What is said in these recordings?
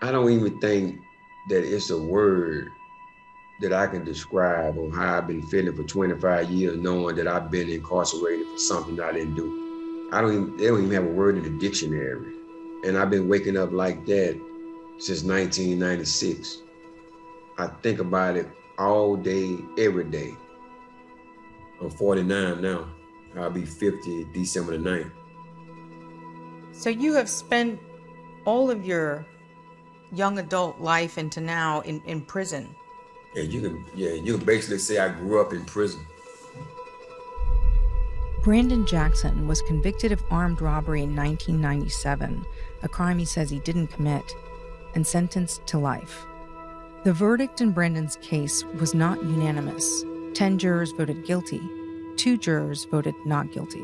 I don't even think that it's a word that I can describe on how I've been feeling for 25 years, knowing that I've been incarcerated for something that I didn't do. They don't even have a word in the dictionary. And I've been waking up like that since 1996. I think about it all day, every day. I'm 49 now. I'll be 50 December the 9th. So you have spent all of your young adult life into now in prison. You can basically say I grew up in prison. Brandon Jackson was convicted of armed robbery in 1997, a crime he says he didn't commit, and sentenced to life. The verdict in Brandon's case was not unanimous. 10 jurors voted guilty. 2 jurors voted not guilty.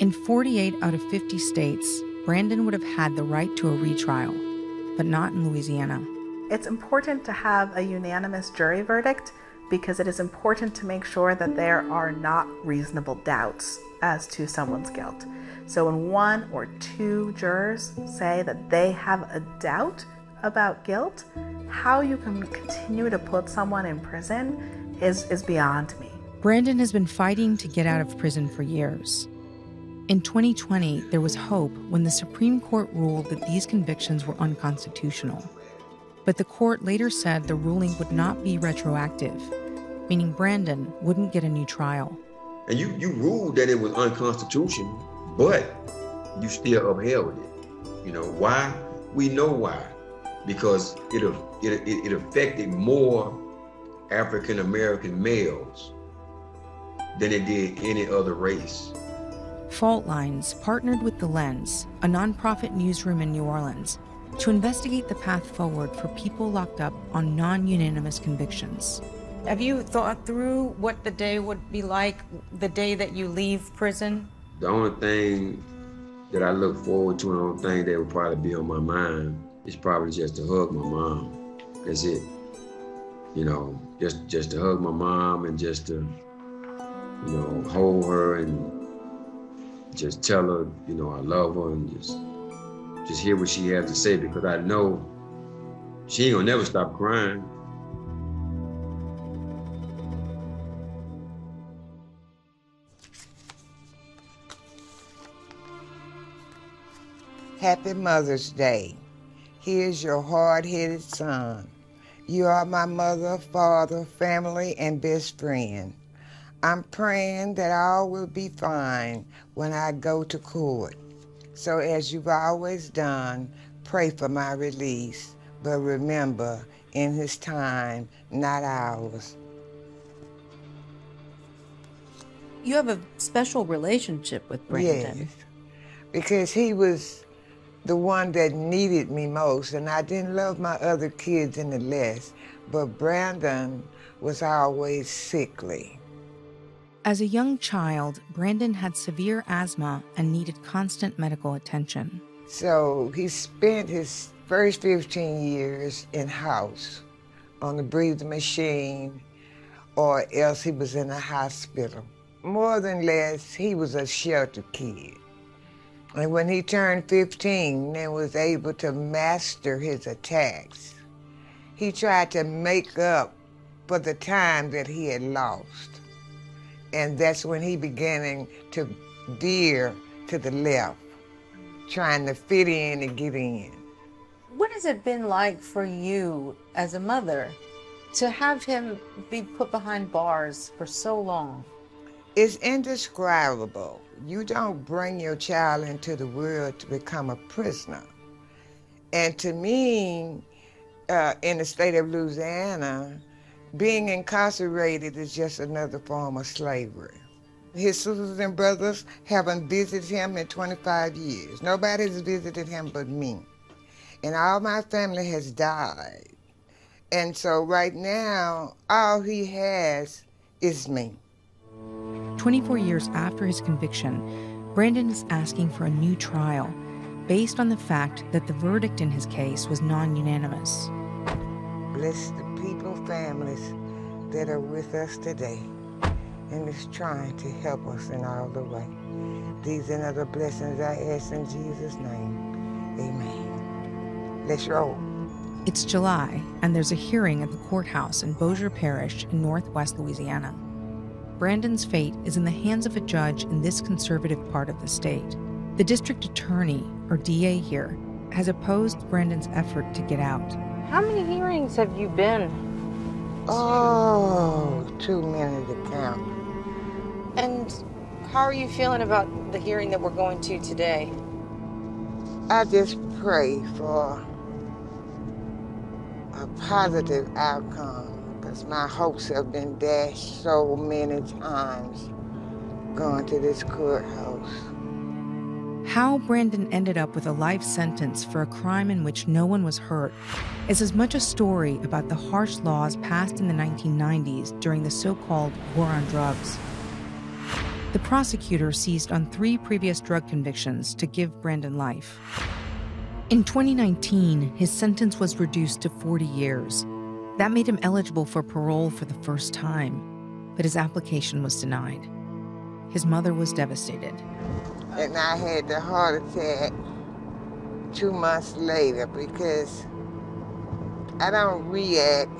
In 48 out of 50 states, Brandon would have had the right to a retrial, but not in Louisiana. It's important to have a unanimous jury verdict because it is important to make sure that there are not reasonable doubts as to someone's guilt. So when 1 or 2 jurors say that they have a doubt about guilt, how you can continue to put someone in prison is beyond me. Brandon has been fighting to get out of prison for years. In 2020, there was hope when the Supreme Court ruled that these convictions were unconstitutional. But the court later said the ruling would not be retroactive, meaning Brandon wouldn't get a new trial. And you ruled that it was unconstitutional, but you still upheld it. You know why? We know why. Because it affected more African-American males than it did any other race. Fault Lines partnered with The Lens, a nonprofit newsroom in New Orleans, to investigate the path forward for people locked up on non-unanimous convictions. Have you thought through what the day would be like the day that you leave prison? The only thing that I look forward to and the only thing that would probably be on my mind is probably just to hug my mom. That's it. You know, just to hug my mom and just to, you know, hold her and just tell her, you know, I love her and just hear what she has to say, because I know she ain't gonna never stop crying. Happy Mother's Day. Here's your hard-headed son. You are my mother, father, family, and best friend. I'm praying that all will be fine when I go to court. So as you've always done, pray for my release, but remember, in his time, not ours. You have a special relationship with Brandon. Yes, because he was the one that needed me most, and I didn't love my other kids any less, but Brandon was always sickly. As a young child, Brandon had severe asthma and needed constant medical attention. So he spent his first 15 years in-house on the breathing machine, or else he was in a hospital. More than less, he was a shelter kid. And when he turned 15 and was able to master his attacks, he tried to make up for the time that he had lost. And that's when he began to veer to the left, trying to fit in and get in. What has it been like for you as a mother to have him be put behind bars for so long? It's indescribable. You don't bring your child into the world to become a prisoner. And to me, in the state of Louisiana, being incarcerated is just another form of slavery. His sisters and brothers haven't visited him in 25 years. Nobody's visited him but me. And all my family has died. And so right now, all he has is me. 24 years after his conviction, Brandon is asking for a new trial based on the fact that the verdict in his case was non-unanimous. Bless the people, families that are with us today, and is trying to help us in all the way. These and other blessings I ask in Jesus' name. Amen. Let's roll. It's July, and there's a hearing at the courthouse in Bossier Parish in northwest Louisiana. Brandon's fate is in the hands of a judge in this conservative part of the state. The district attorney, or DA here, has opposed Brandon's effort to get out. How many hearings have you been? Oh, too many to count. And how are you feeling about the hearing that we're going to today? I just pray for a positive outcome, because my hopes have been dashed so many times going to this courthouse. How Brandon ended up with a life sentence for a crime in which no one was hurt is as much a story about the harsh laws passed in the 1990s during the so-called war on drugs. The prosecutor seized on 3 previous drug convictions to give Brandon life. In 2019, his sentence was reduced to 40 years. That made him eligible for parole for the first time, but his application was denied. His mother was devastated. And I had the heart attack 2 months later because I don't react.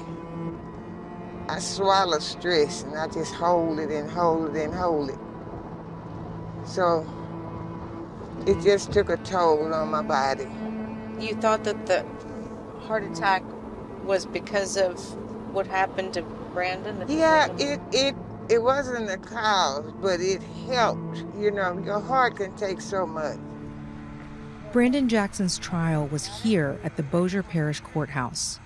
I swallow stress and I just hold it and hold it and hold it. So it just took a toll on my body. You thought that the heart attack was because of what happened to Brandon? Yeah, it wasn't the cause, but it helped. You know, your heart can take so much. Brandon Jackson's trial was here at the Bossier Parish Courthouse.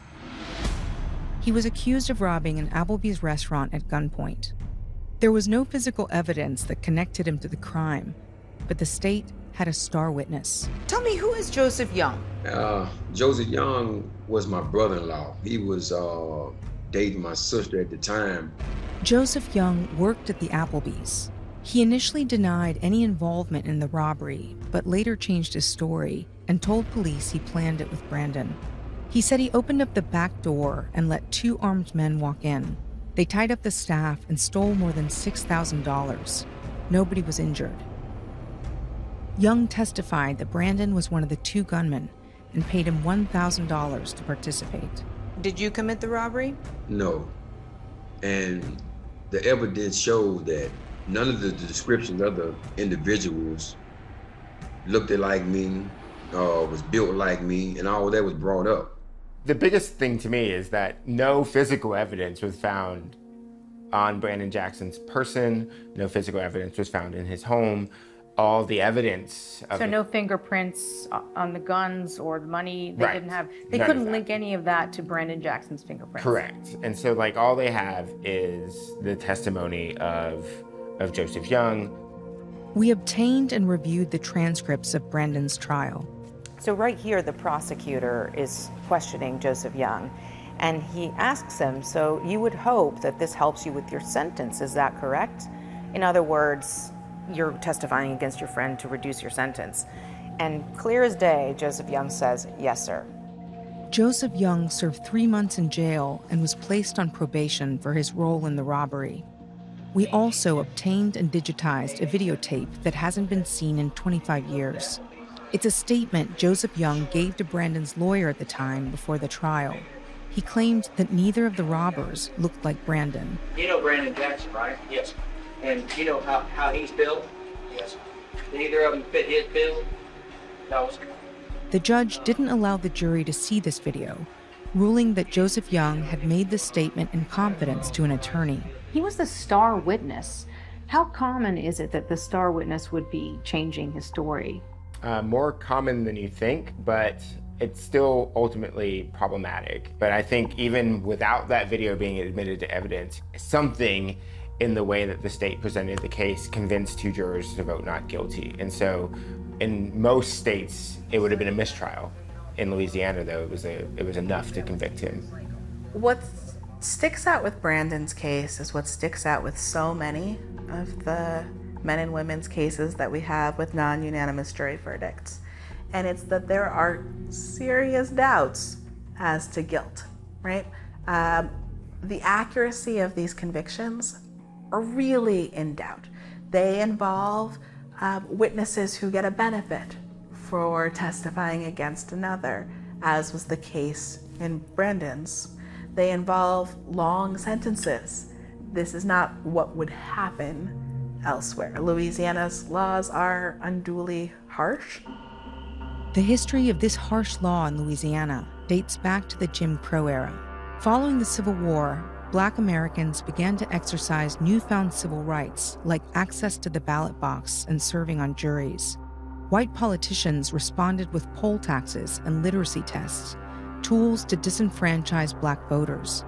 He was accused of robbing an Applebee's restaurant at gunpoint. There was no physical evidence that connected him to the crime, but the state had a star witness. Tell me, who is Joseph Young? Joseph Young was my brother-in-law. He was dating my sister at the time. Joseph Young worked at the Applebee's. He initially denied any involvement in the robbery, but later changed his story and told police he planned it with Brandon. He said he opened up the back door and let 2 armed men walk in. They tied up the staff and stole more than $6,000. Nobody was injured. Young testified that Brandon was one of the 2 gunmen and paid him $1,000 to participate. Did you commit the robbery? No. And the evidence showed that none of the descriptions of the individuals looked like me, was built like me, and all that was brought up. The biggest thing to me is that no physical evidence was found on Brandon Jackson's person. No physical evidence was found in his home. All the evidence. So no fingerprints on the guns or the money. They didn't have, they couldn't link any of that to Brandon Jackson's fingerprints. Correct. And so like all they have is the testimony of Joseph Young. We obtained and reviewed the transcripts of Brandon's trial. So right here, the prosecutor is questioning Joseph Young, and he asks him, so you would hope that this helps you with your sentence, is that correct? In other words, you're testifying against your friend to reduce your sentence. And clear as day, Joseph Young says, yes, sir. Joseph Young served 3 months in jail and was placed on probation for his role in the robbery. We also obtained and digitized a videotape that hasn't been seen in 25 years. It's a statement Joseph Young gave to Brandon's lawyer at the time before the trial. He claimed that neither of the robbers looked like Brandon. You know Brandon Jackson, right? Yes. And you know how he's built? Yes. Did either of them fit his build? No. The judge didn't allow the jury to see this video, ruling that Joseph Young had made the statement in confidence to an attorney. He was the star witness. How common is it that the star witness would be changing his story? More common than you think, but it's still ultimately problematic. But I think even without that video being admitted to evidence, something in the way that the state presented the case convinced 2 jurors to vote not guilty. And so in most states, it would have been a mistrial. In Louisiana, though, it was enough to convict him. What sticks out with Brandon's case is what sticks out with so many of the men and women's cases that we have with non-unanimous jury verdicts. And it's that there are serious doubts as to guilt, right? The accuracy of these convictions are really in doubt. They involve witnesses who get a benefit for testifying against another, as was the case and Brandon's, they involve long sentences. This is not what would happen elsewhere. Louisiana's laws are unduly harsh. The history of this harsh law in Louisiana dates back to the Jim Crow era. Following the Civil War, Black Americans began to exercise newfound civil rights, like access to the ballot box and serving on juries. White politicians responded with poll taxes and literacy tests, tools to disenfranchise Black voters.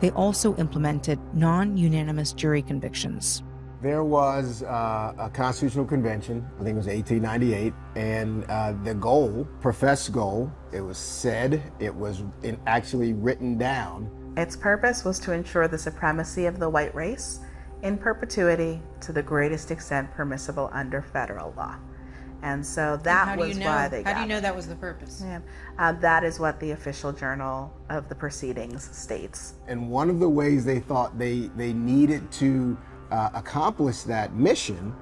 They also implemented non-unanimous jury convictions. There was a constitutional convention, I think it was 1898, and the goal, professed goal, it was said, it was actually written down. Its purpose was to ensure the supremacy of the white race in perpetuity to the greatest extent permissible under federal law. And so that was why they got it. How do you know that was the purpose? Yeah. That is what the official journal of the proceedings states. And one of the ways they thought they needed to accomplish that mission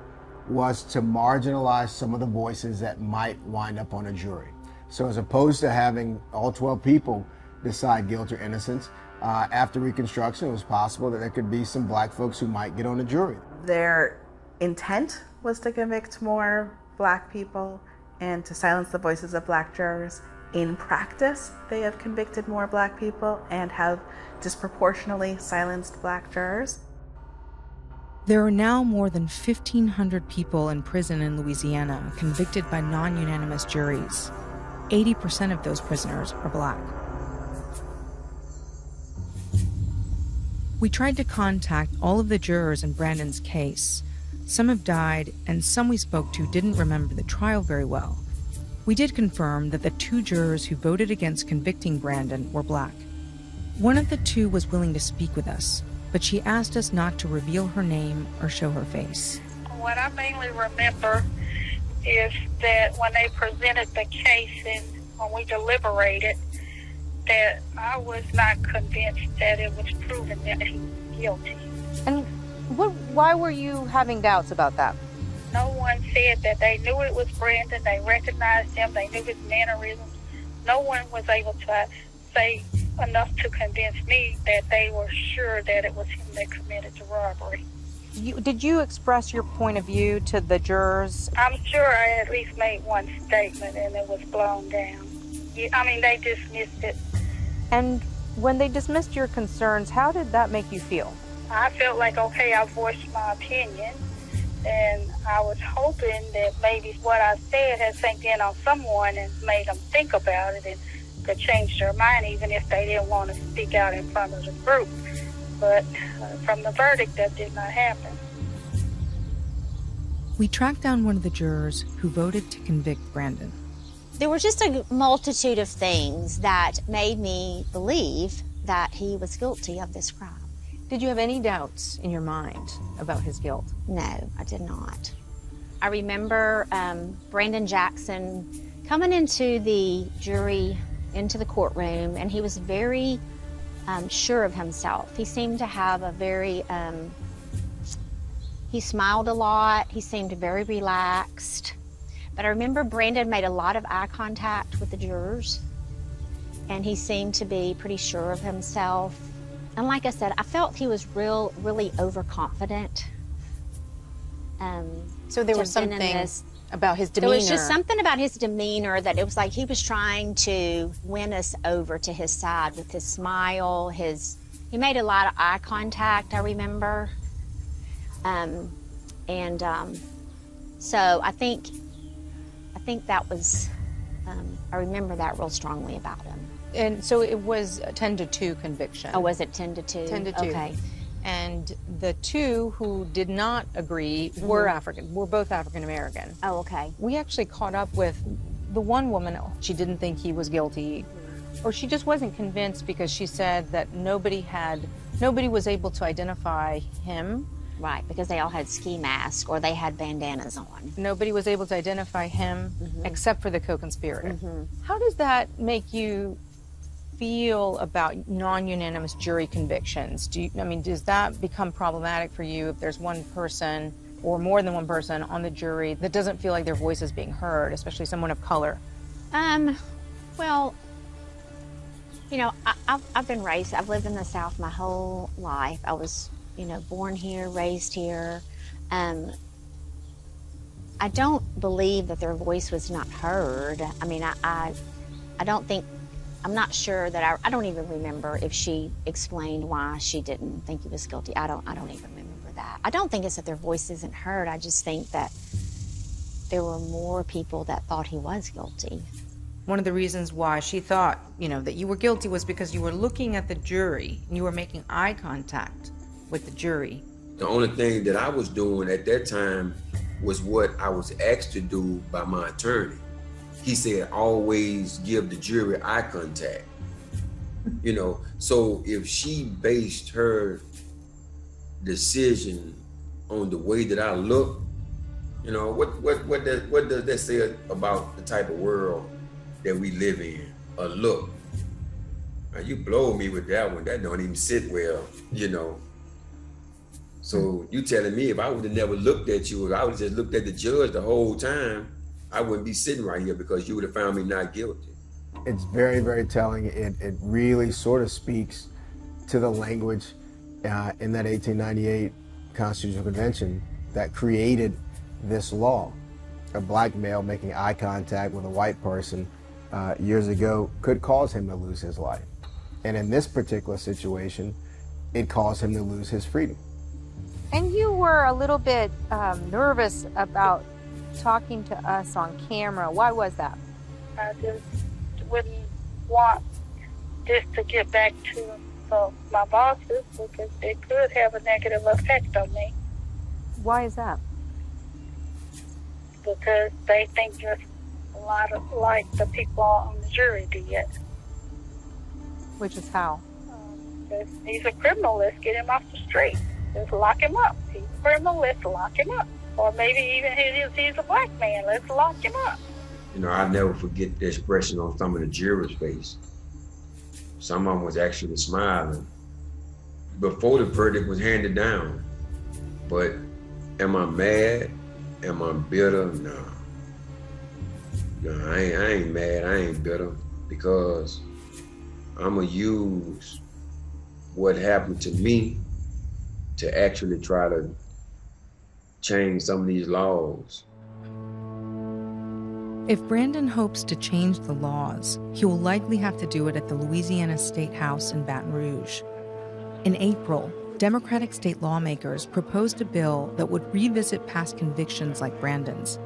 was to marginalize some of the voices that might wind up on a jury. So as opposed to having all 12 people decide guilt or innocence, after Reconstruction, it was possible that there could be some Black folks who might get on a jury. Their intent was to convict more Black people and to silence the voices of Black jurors. In practice, they have convicted more Black people and have disproportionately silenced Black jurors. There are now more than 1,500 people in prison in Louisiana convicted by non-unanimous juries. 80% of those prisoners are Black. We tried to contact all of the jurors in Brandon's case. Some have died, and some we spoke to didn't remember the trial very well. We did confirm that the two jurors who voted against convicting Brandon were Black. One of the two was willing to speak with us, but she asked us not to reveal her name or show her face. What I mainly remember is that when they presented the case and when we deliberated, that I was not convinced that it was proven that he was guilty. And why were you having doubts about that? No one said that. They knew it was Brandon, they recognized him, they knew his mannerisms. No one was able to say enough to convince me that they were sure that it was him that committed the robbery. Did you express your point of view to the jurors? I'm sure I at least made one statement and it was blown down. They dismissed it. And when they dismissed your concerns, how did that make you feel? I felt like, okay, I voiced my opinion, and I was hoping that maybe what I said had sank in on someone and made them think about it and could change their mind, even if they didn't want to speak out in front of the group. But from the verdict, that did not happen. We tracked down one of the jurors who voted to convict Brandon. There were just a multitude of things that made me believe that he was guilty of this crime. Did you have any doubts in your mind about his guilt? No, I did not. I remember Brandon Jackson coming into the jury, into the courtroom, and he was very sure of himself. He seemed to have a very, he smiled a lot, he seemed very relaxed. But I remember Brandon made a lot of eye contact with the jurors, and he seemed to be pretty sure of himself. And like I said, I felt he was really overconfident. So there was something about his demeanor. There was just something about his demeanor that it was like he was trying to win us over to his side with his smile. He made a lot of eye contact, I remember. So I think that was, I remember that real strongly about him. And so it was a 10-2 conviction. Oh, was it 10-2? 10-2. Okay. And the two who did not agree were African. Were both African American. Oh, okay. We actually caught up with the one woman. She didn't think he was guilty, or she just wasn't convinced because she said that nobody was able to identify him. Right, because they all had ski masks or they had bandanas on. Nobody was able to identify him except for the co-conspirator. How does that make you feel about non-unanimous jury convictions? Does that become problematic for you if there's one person or more than one person on the jury that doesn't feel like their voice is being heard, especially someone of color? Well, You know, I've been raised, I've lived in the South my whole life. I was, you know, born here, raised here. I don't believe that their voice was not heard. I mean, I don't think, I'm not sure that I don't even remember if she explained why she didn't think he was guilty. I don't even remember that. I don't think it's that their voice isn't heard. I just think that there were more people that thought he was guilty. One of the reasons why she thought, you know, that you were guilty was because you were looking at the jury and you were making eye contact with the jury. The only thing that I was doing at that time was what I was asked to do by my attorney. He said, always give the jury eye contact. You know, so if she based her decision on the way that I look, you know, what does that say about the type of world that we live in? A look. Now, you blow me with that one. That don't even sit well, you know. So you telling me if I would have never looked at you, if I would have just looked at the judge the whole time, I wouldn't be sitting right here because you would have found me not guilty. It's very, very telling. It really sort of speaks to the language in that 1898 Constitutional Convention that created this law. A black male making eye contact with a white person years ago could cause him to lose his life. And in this particular situation, it caused him to lose his freedom. And you were a little bit nervous about talking to us on camera. Why was that? I just wouldn't want this to get back to my bosses because it could have a negative effect on me. Why is that? Because they think just a lot of like the people on the jury did. Which is how? He's a criminal. Let's get him off the street. Let's lock him up. He's a criminal, let's lock him up. Or maybe even he's a black man, let's lock him up. You know, I'll never forget the expression on some of the jurors' face. Some of them was actually smiling before the verdict was handed down. But am I mad? Am I bitter? No. No, I ain't mad, I ain't bitter, because I'ma use what happened to me to actually try to change some of these laws. If Brandon hopes to change the laws, he will likely have to do it at the Louisiana State House in Baton Rouge. In April, Democratic state lawmakers proposed a bill that would revisit past convictions like Brandon's,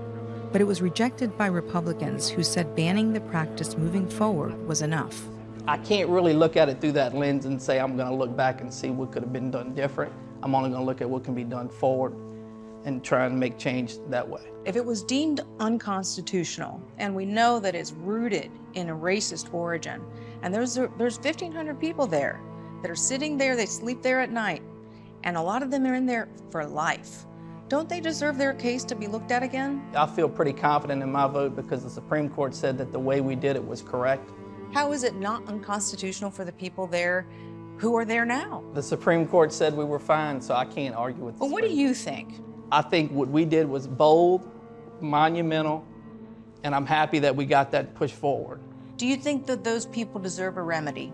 but it was rejected by Republicans who said banning the practice moving forward was enough. I can't really look at it through that lens and say I'm gonna look back and see what could have been done different. I'm only gonna look at what can be done forward and try and make change that way. If it was deemed unconstitutional, and we know that it's rooted in a racist origin, and there's 1,500 people there that are sitting there, they sleep there at night, and a lot of them are in there for life. Don't they deserve their case to be looked at again? I feel pretty confident in my vote because the Supreme Court said that the way we did it was correct. How is it not unconstitutional for the people there who are there now? The Supreme Court said we were fine, so I can't argue with the Supreme Court. Well, what do you think? I think what we did was bold, monumental, and I'm happy that we got that push forward. Do you think that those people deserve a remedy?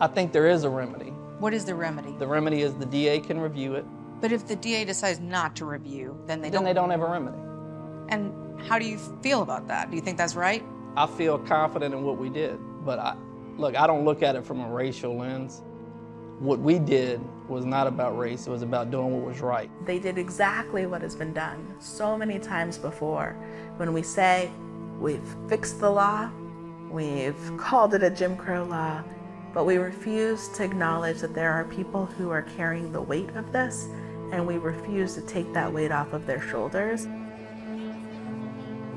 I think there is a remedy. What is the remedy? The remedy is the DA can review it. But if the DA decides not to review, then they don't have a remedy. And how do you feel about that? Do you think that's right? I feel confident in what we did, but I don't look at it from a racial lens. What we did was not about race, it was about doing what was right. They did exactly what has been done so many times before. When we say we've fixed the law, we've called it a Jim Crow law, but we refuse to acknowledge that there are people who are carrying the weight of this, and we refuse to take that weight off of their shoulders.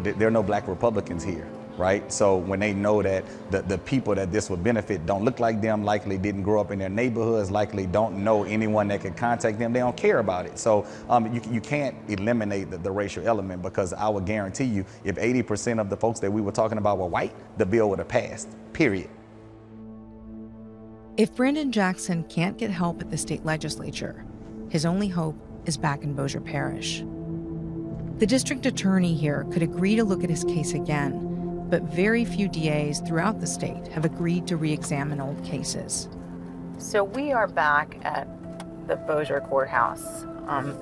There are no black Republicans here. Right? So when they know that the people that this would benefit don't look like them, likely didn't grow up in their neighborhoods, likely don't know anyone that could contact them, they don't care about it. So you can't eliminate the racial element, because I would guarantee you if 80% of the folks that we were talking about were white, the bill would have passed, period. If Brandon Jackson can't get help at the state legislature, his only hope is back in Bossier Parish. The district attorney here could agree to look at his case again, but very few DAs throughout the state have agreed to re-examine old cases. So we are back at the Bossier Courthouse.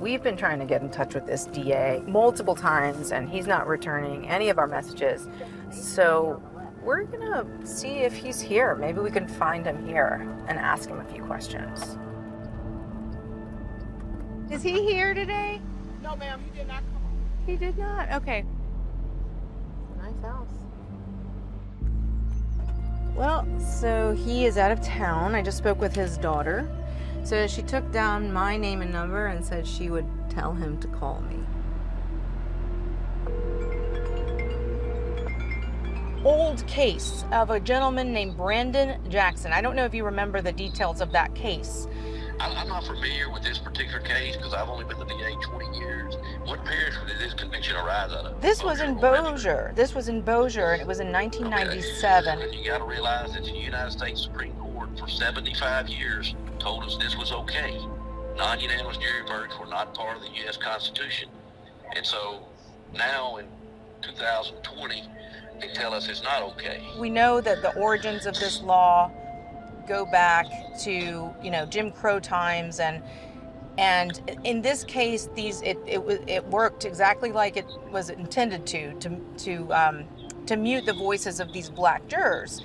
We've been trying to get in touch with this DA multiple times, and he's not returning any of our messages. So we're gonna see if he's here. Maybe we can find him here and ask him a few questions. Is he here today? No, ma'am, he did not come. He did not? Okay. Nice house. Well, so he is out of town. I just spoke with his daughter. So she took down my name and number and said she would tell him to call me. Old case of a gentleman named Brandon Jackson. I don't know if you remember the details of that case. I'm not familiar with this particular case because I've only been the DA 20 years. What parish did this conviction arise out of? This was in Bossier. This was in Bossier, and it was in 1997. Okay. You got to realize that the United States Supreme Court for 75 years told us this was okay. Non-unanimous jury verdicts were not part of the U.S. Constitution. And so now in 2020, they tell us it's not okay. We know that the origins of this law go back to, you know, Jim Crow times, and in this case, these it worked exactly like it was intended to mute the voices of these black jurors.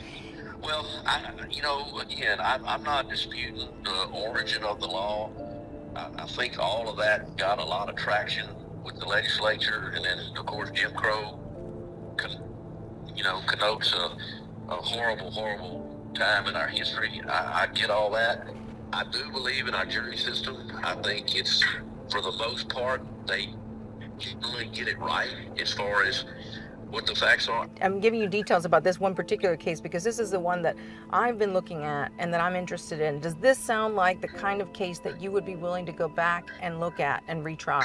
Well, I'm not disputing the origin of the law. I think all of that got a lot of traction with the legislature, and then of course Jim Crow, connotes a horrible, horrible time in our history. I get all that. I do believe in our jury system. I think it's, for the most part, they generally get it right as far as what the facts are. I'm giving you details about this one particular case because this is the one that I've been looking at and that I'm interested in. Does this sound like the kind of case that you would be willing to go back and look at and retry?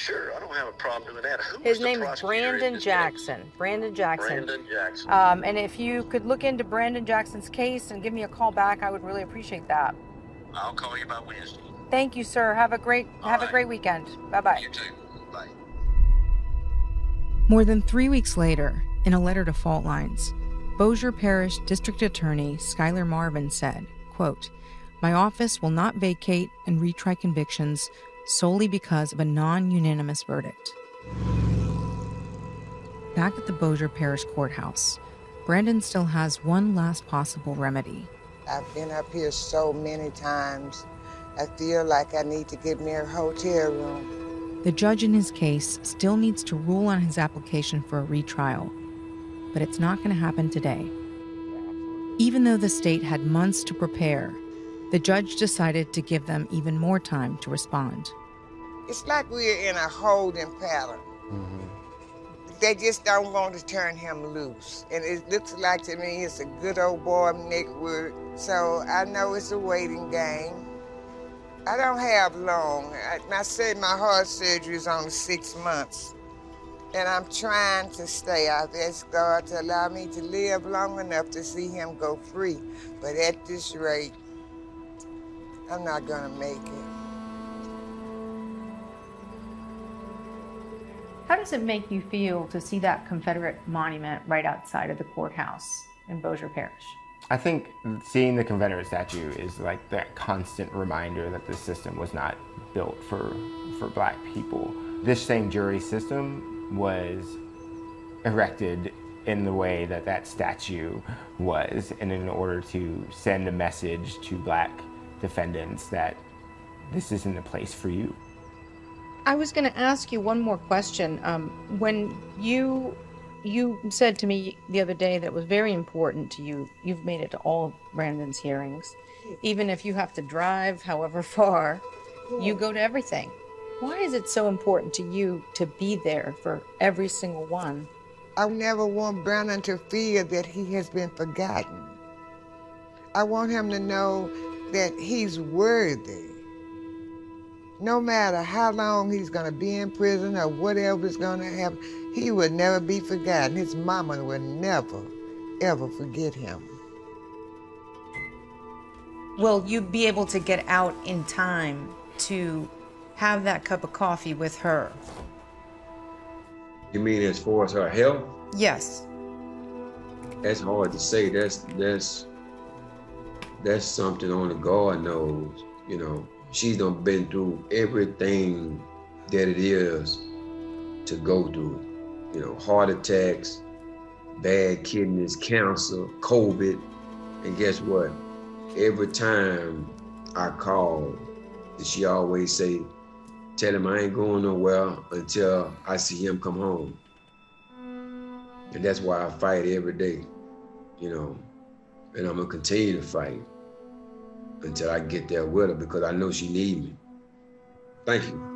Sure, I don't have a problem with that. His name is Brandon Jackson. Brandon Jackson. Brandon Jackson. And if you could look into Brandon Jackson's case and give me a call back, I would really appreciate that. I'll call you by Wednesday. Thank you, sir. Have a great weekend. Bye-bye. You too. Bye. More than 3 weeks later, in a letter to Fault Lines, Bossier Parish District Attorney Skylar Marvin said, quote, "My office will not vacate and retry convictions solely because of a non-unanimous verdict." Back at the Bossier Parish Courthouse, Brandon still has one last possible remedy. I've been up here so many times. I feel like I need to get me a hotel room. The judge in his case still needs to rule on his application for a retrial, but it's not going to happen today. Even though the state had months to prepare, the judge decided to give them even more time to respond. It's like we're in a holding pattern. Mm-hmm. They just don't want to turn him loose. And it looks like to me it's a good old boy, Nick Wood. So I know it's a waiting game. I don't have long. I said my heart surgery is only 6 months. And I'm trying to stay. I ask God to allow me to live long enough to see him go free. But at this rate, I'm not gonna make it. How does it make you feel to see that Confederate monument right outside of the courthouse in Bossier Parish? I think seeing the Confederate statue is like that constant reminder that this system was not built for black people. This same jury system was erected in the way that that statue was, and in order to send a message to black defendants that this isn't a place for you. I was going to ask you one more question. When you said to me the other day that was very important to you, you've made it to all of Brandon's hearings. Even if you have to drive however far, you go to everything. Why is it so important to you to be there for every single one? I never want Brandon to feel that he has been forgotten. I want him to know that he's worthy. No matter how long he's gonna be in prison or whatever's gonna happen, he will never be forgotten. His mama will never, ever forget him. Will you be able to get out in time to have that cup of coffee with her? You mean as far as her health? Yes. That's hard to say. That's something only God knows, you know. She's done been through everything that it is to go through, you know, heart attacks, bad kidneys, cancer, COVID, and guess what? Every time I call, she always say, tell him I ain't going nowhere until I see him come home. And that's why I fight every day, you know, and I'm gonna continue to fight until I get there with her because I know she needs me. Thank you.